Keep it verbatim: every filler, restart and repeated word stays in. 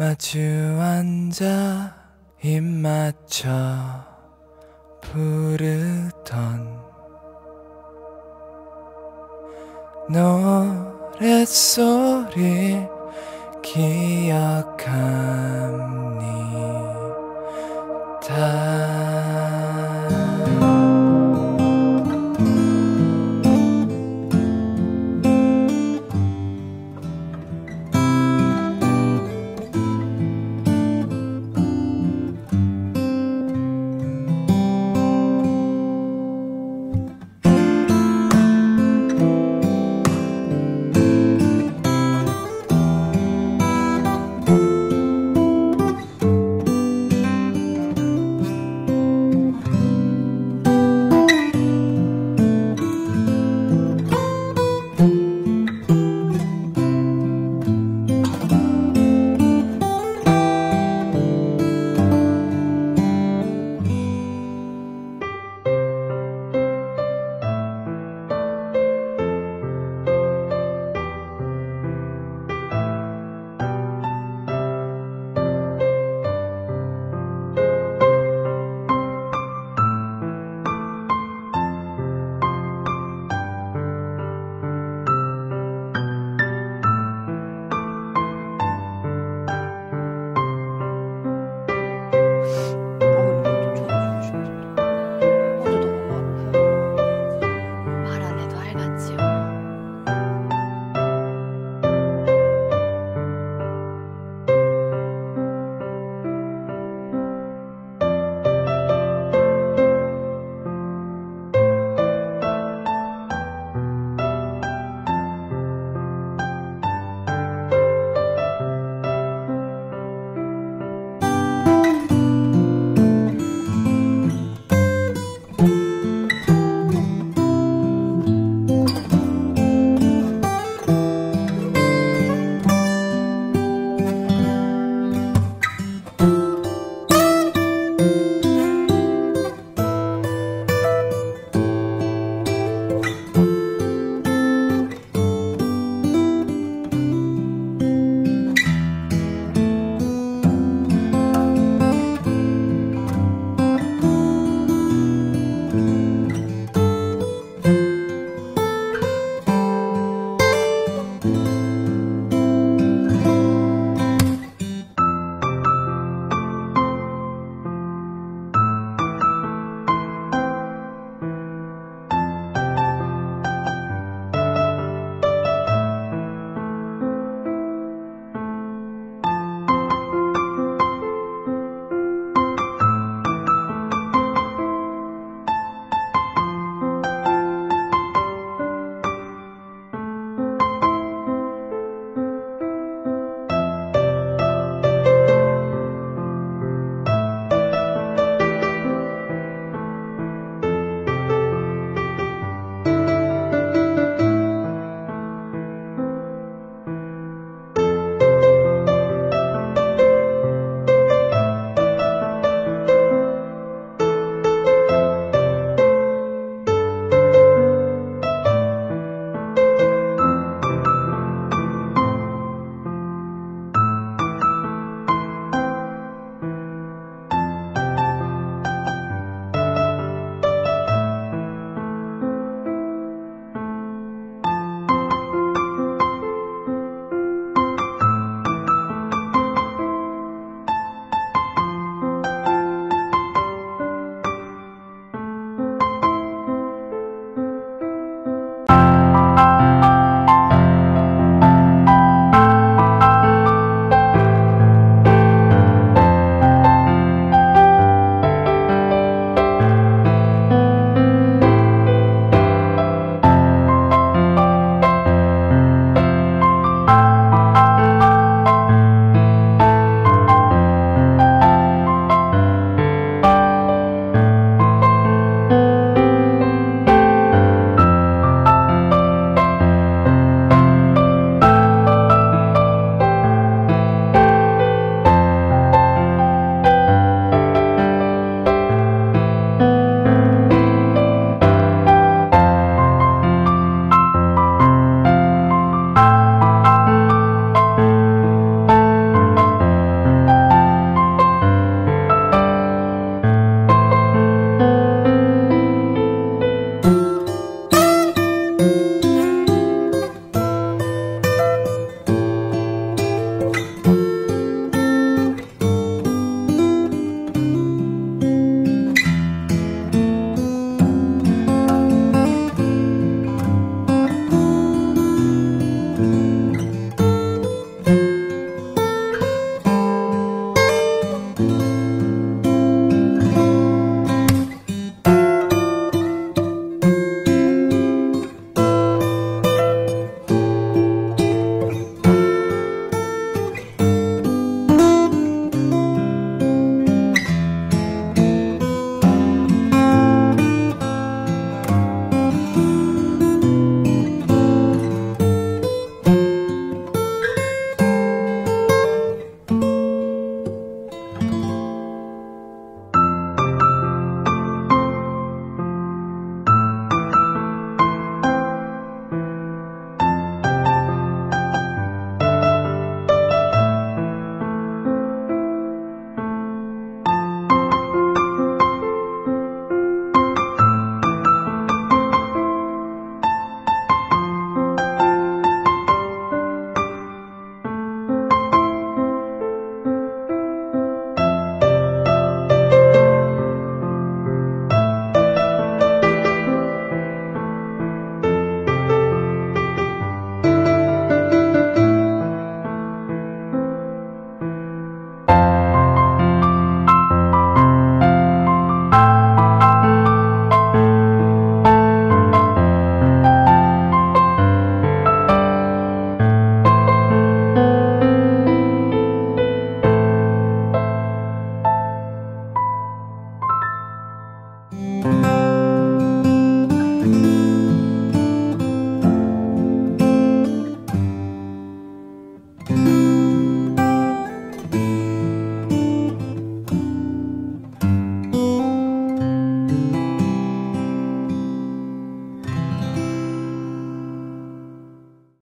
마주 앉아 입 맞춰 부르던 노랫소리 기억합니다.